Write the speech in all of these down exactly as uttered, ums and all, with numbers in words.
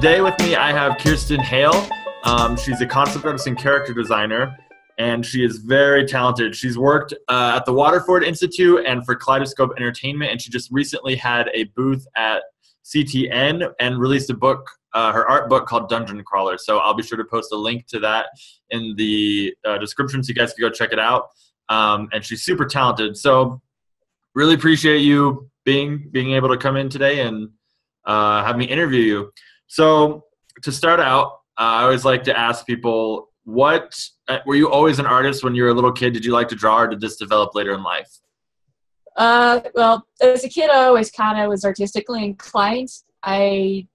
Today with me, I have Kiersten Hale. Um, she's a concept artist and character designer, and she is very talented. She's worked uh, at the Waterford Institute and for Kaleidoscope Entertainment, and she just recently had a booth at C T N and released a book, uh, her art book called Dungeon Crawler. So I'll be sure to post a link to that in the uh, description so you guys can go check it out. Um, and she's super talented. So really appreciate you being, being able to come in today and uh, have me interview you. So to start out, uh, I always like to ask people, what were you always an artist when you were a little kid? Did you like to draw, or did this develop later in life? Uh, well, as a kid, I always kind of was artistically inclined. I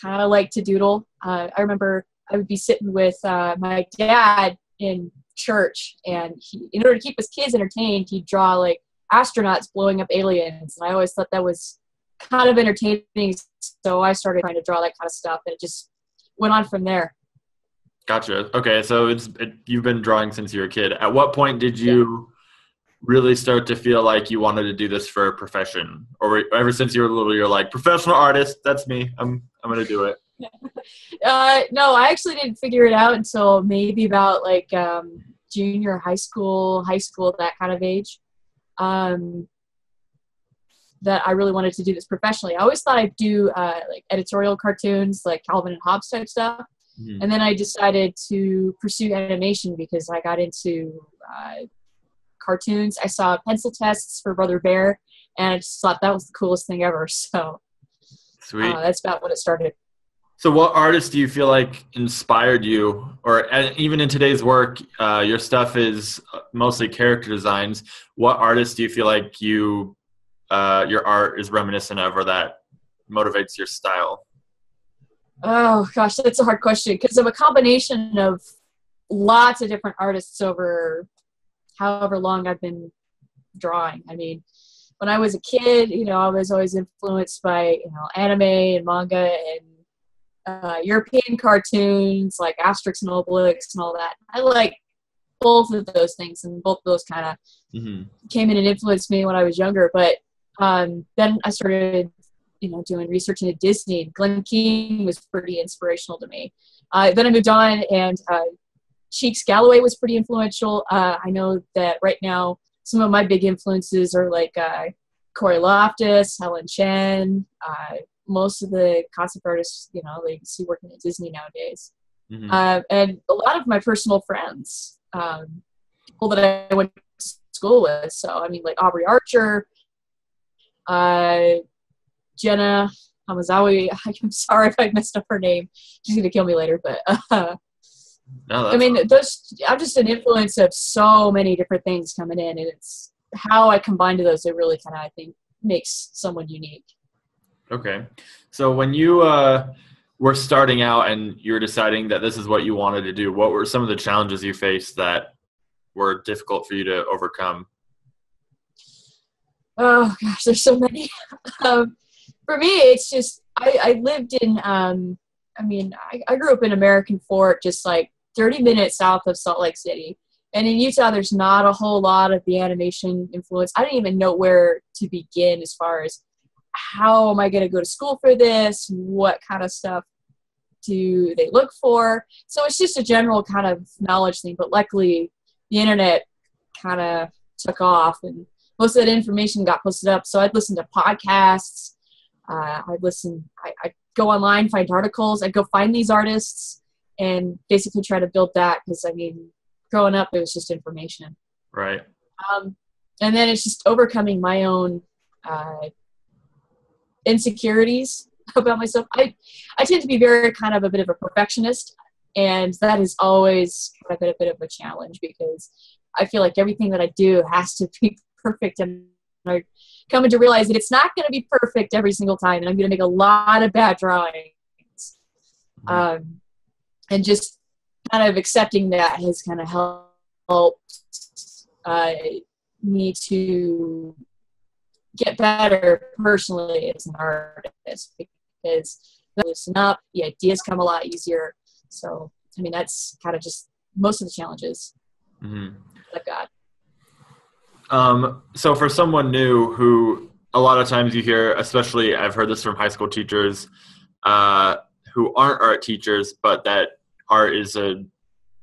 kind of liked to doodle. Uh, I remember I would be sitting with uh, my dad in church, and he, in order to keep his kids entertained, he'd draw like astronauts blowing up aliens. And I always thought that was kind of entertaining, so I started trying to draw that kind of stuff, and it just went on from there. Gotcha. Okay, so it's it, you've been drawing since you were a kid. At what point did you yeah. really start to feel like you wanted to do this for a profession, or ever since you were little, you're like, professional artist, that's me, I'm I'm gonna do it? uh, no, I actually didn't figure it out until maybe about like um, junior high school, high school, that kind of age. Um, that I really wanted to do this professionally. I always thought I'd do uh, like editorial cartoons, like Calvin and Hobbes type stuff. Mm-hmm. And then I decided to pursue animation because I got into uh, cartoons. I saw pencil tests for Brother Bear, and I just thought that was the coolest thing ever. So Sweet. Uh, that's about when it started. So what artists do you feel like inspired you, or uh, even in today's work, uh, your stuff is mostly character designs. What artists do you feel like you Uh, your art is reminiscent of, or that motivates your style? Oh gosh, that's a hard question, because of a combination of lots of different artists over however long I've been drawing. I mean, when I was a kid, you know, I was always influenced by, you know, anime and manga and uh, European cartoons like Asterix and Obelix and all that. I like both of those things, and both of those kind of mm-hmm. came in and influenced me when I was younger. But Um, then I started, you know, doing research into Disney. Glen Keen was pretty inspirational to me. Uh, then I moved on, and uh, Cheeks Galloway was pretty influential. Uh, I know that right now some of my big influences are like uh, Corey Loftus, Helen Chen, uh, most of the concept artists, you know, they see working at Disney nowadays. Mm-hmm. uh, and a lot of my personal friends, um, people that I went to school with. So, I mean, like Aubrey Archer, Uh, Jenna Hamazawi. I'm sorry if I messed up her name. She's gonna kill me later, but uh, no, I mean, those. I'm just an influence of so many different things coming in, and it's how I combine those that really kind of, I think, makes someone unique. Okay, so when you uh, were starting out and you were deciding that this is what you wanted to do, what were some of the challenges you faced that were difficult for you to overcome? Oh gosh, there's so many. um, for me, it's just, I, I lived in, um, I mean, I, I grew up in American Fort, just like thirty minutes south of Salt Lake City. And in Utah, there's not a whole lot of the animation influence. I didn't even know where to begin as far as how am I going to go to school for this? What kind of stuff do they look for? So it's just a general kind of knowledge thing. But luckily, the internet kind of took off, and most of that information got posted up. So I'd listen to podcasts. Uh, I'd listen, I, I'd go online, find articles. I'd go find these artists and basically try to build that, because, I mean, growing up, it was just information. Right. Um, and then it's just overcoming my own uh, insecurities about myself. I, I tend to be very kind of a bit of a perfectionist, and that is always a bit, a bit of a challenge, because I feel like everything that I do has to be perfect, and I'm coming to realize that it's not going to be perfect every single time, and I'm going to make a lot of bad drawings. Um, and just kind of accepting that has kind of helped uh, me to get better personally as an artist, because I loosen up, the ideas come a lot easier. So, I mean, that's kind of just most of the challenges mm-hmm. I've got. Um, so for someone new, who a lot of times you hear, especially I've heard this from high school teachers, uh, who aren't art teachers, but that art is a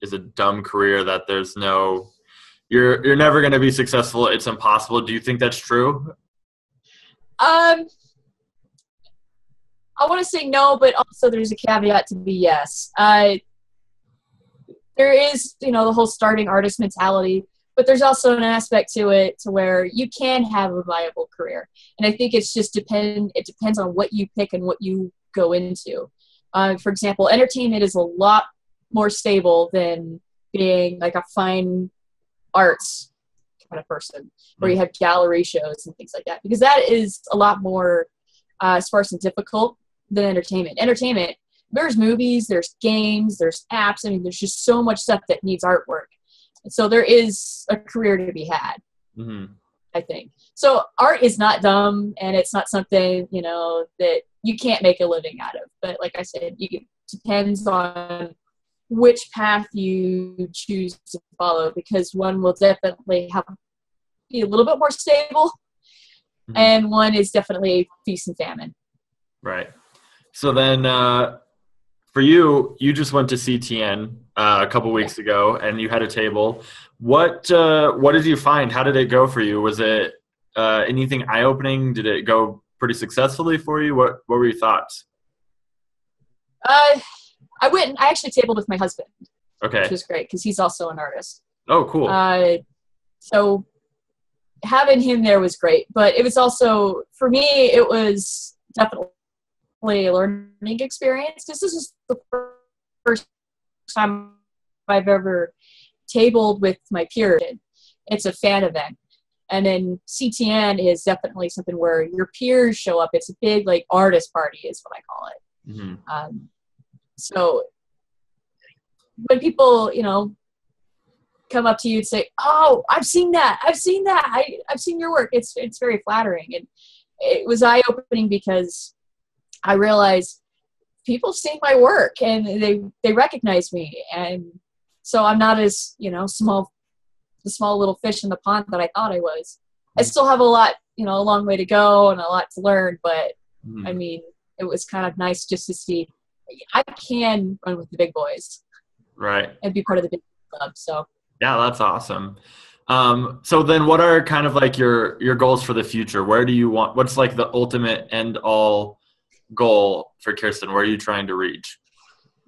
is a dumb career, that there's no, you're you're never going to be successful, it's impossible. Do you think that's true? Um, I want to say no, but also there's a caveat to be yes. Uh, there is, you know, the whole starting artist mentality, but there's also an aspect to it to where you can have a viable career. And I think it's just depend, it depends on what you pick and what you go into. Uh, for example, entertainment is a lot more stable than being like a fine arts kind of person, where you have gallery shows and things like that, because that is a lot more uh, sparse and difficult than entertainment. Entertainment, there's movies, there's games, there's apps. I mean, there's just so much stuff that needs artwork. And so there is a career to be had, mm-hmm. I think. So art is not dumb, and it's not something, you know, that you can't make a living out of. But like I said, you can, depends on which path you choose to follow, because one will definitely have be a little bit more stable, mm-hmm. and one is definitely feast and famine. Right. So then uh, for you, you just went to C T N uh, a couple weeks ago, and you had a table. What uh, what did you find? How did it go for you? Was it uh, anything eye-opening? Did it go pretty successfully for you? What What were your thoughts? Uh. I went and I actually tabled with my husband, okay, which was great because he's also an artist. Oh, cool. Uh, so having him there was great, but it was also, for me, it was definitely a learning experience, because this is the first time I've ever tabled with my peers. It's a fan event. And then C T N is definitely something where your peers show up. It's a big, like, artist party is what I call it. Mm-hmm. Um, So when people, you know, come up to you and say, oh, I've seen that, I've seen that, I, I've seen your work, it's it's very flattering. And it was eye-opening because I realized people have seen my work, and they, they recognize me. And so I'm not as, you know, small, the small little fish in the pond that I thought I was. I still have a lot, you know, a long way to go and a lot to learn, but, mm. I mean, it was kind of nice just to see I can run with the big boys, right, and be part of the big club. So yeah, that's awesome. Um, so then, what are kind of like your your goals for the future? Where do you want? What's like the ultimate end all goal for Kiersten? Where are you trying to reach?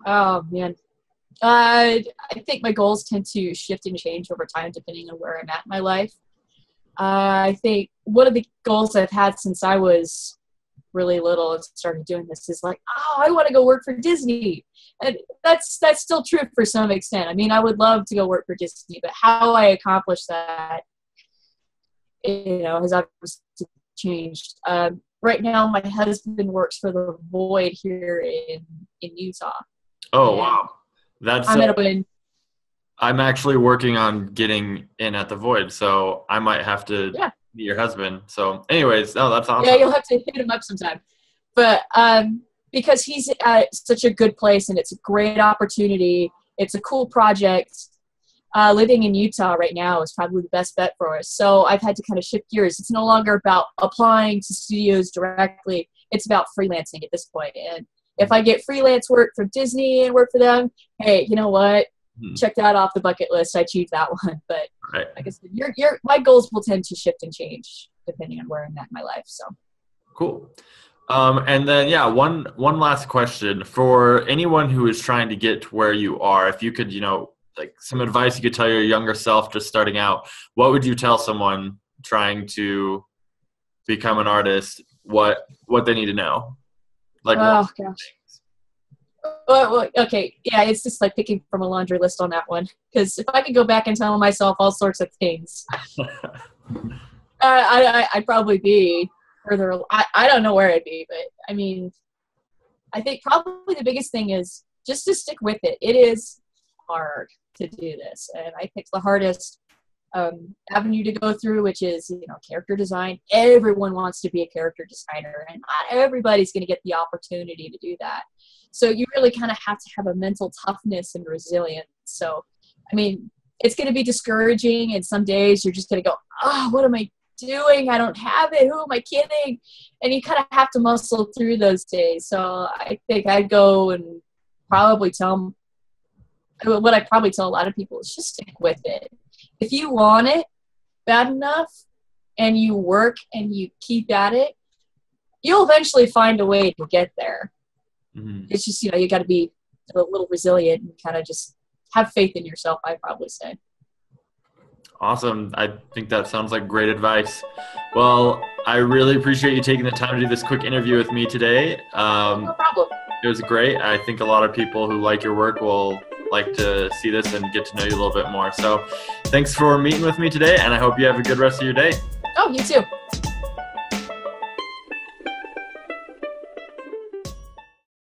Oh man, uh, I think my goals tend to shift and change over time depending on where I'm at in my life. Uh, I think one of the goals I've had since I was really little and started doing this is like, oh, I want to go work for Disney. And that's that's still true for some extent. I mean, I would love to go work for Disney, but how I accomplish that, you know, has obviously changed. Um, right now, my husband works for The Void here in, in Utah. Oh, and wow. That's I'm, a, in, I'm actually working on getting in at The Void, so I might have to yeah. meet your husband. So anyways, oh, that's awesome. Yeah, you'll have to hit him up sometime. But um, because he's at such a good place, and it's a great opportunity, it's a cool project. Uh, living in Utah right now is probably the best bet for us. So I've had to kind of shift gears. It's no longer about applying to studios directly. It's about freelancing at this point. And if I get freelance work from Disney and work for them, hey, you know what? Check that off the bucket list. I choose that one, but right. like I said, your your my goals will tend to shift and change depending on where I'm at in my life. So, cool. Um, and then yeah, one one last question for anyone who is trying to get to where you are. If you could, you know, like some advice you could tell your younger self just starting out, what would you tell someone trying to become an artist? What what they need to know? Like, oh what- gosh. Well, okay, yeah, it's just like picking from a laundry list on that one, because if I could go back and tell myself all sorts of things, uh, I, I, I'd probably be further, I, I don't know where I'd be, but I mean, I think probably the biggest thing is just to stick with it. It is hard to do this, and I picked the hardest um, avenue to go through, which is, you know, character design. Everyone wants to be a character designer, and not everybody's going to get the opportunity to do that. So you really kind of have to have a mental toughness and resilience. So, I mean, it's going to be discouraging, and some days you're just going to go, oh, what am I doing? I don't have it. Who am I kidding? And you kind of have to muscle through those days. So I think I'd go and probably tell them what I probably tell a lot of people is just stick with it. If you want it bad enough and you work and you keep at it, you'll eventually find a way to get there. Mm-hmm. It's just, you know, you got to be a little resilient and kind of just have faith in yourself, I'd probably say. Awesome. I think that sounds like great advice. Well, I really appreciate you taking the time to do this quick interview with me today. Um, no problem. It was great. I think a lot of people who like your work will like to see this and get to know you a little bit more. So thanks for meeting with me today, and I hope you have a good rest of your day. Oh, you too.